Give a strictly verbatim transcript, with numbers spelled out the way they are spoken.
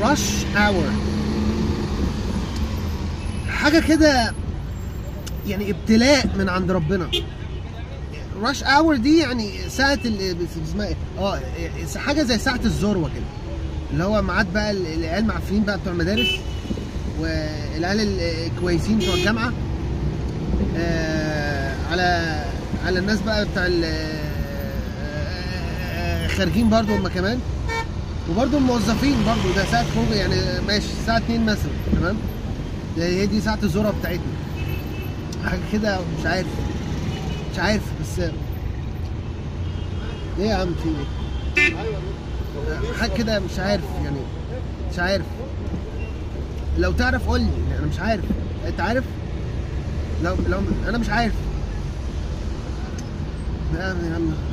rush hour، حاجة كده يعني ابتلاء من عند ربنا. rush hour دي يعني ساعة ال اسمها ايه؟ اه حاجة زي ساعة الذروة كده، اللي هو ميعاد بقى العيال المعفنين بقى بتوع المدارس والعيال الكويسين بتوع الجامعة آه على على الناس بقى بتاع خارجين برضو هما كمان، وبرضو الموظفين برضو ده ساعة خروج يعني ماشي الساعة اتنين مثلا تمام، هي دي ساعة الذروة بتاعتنا حاجة كده. مش عارف مش عارف بس ايه يا عم في ايه؟ حاجة كده مش عارف يعني مش عارف، لو تعرف قول لي، انا مش عارف انت عارف؟ لو لو انا مش عارف. نعم يا عم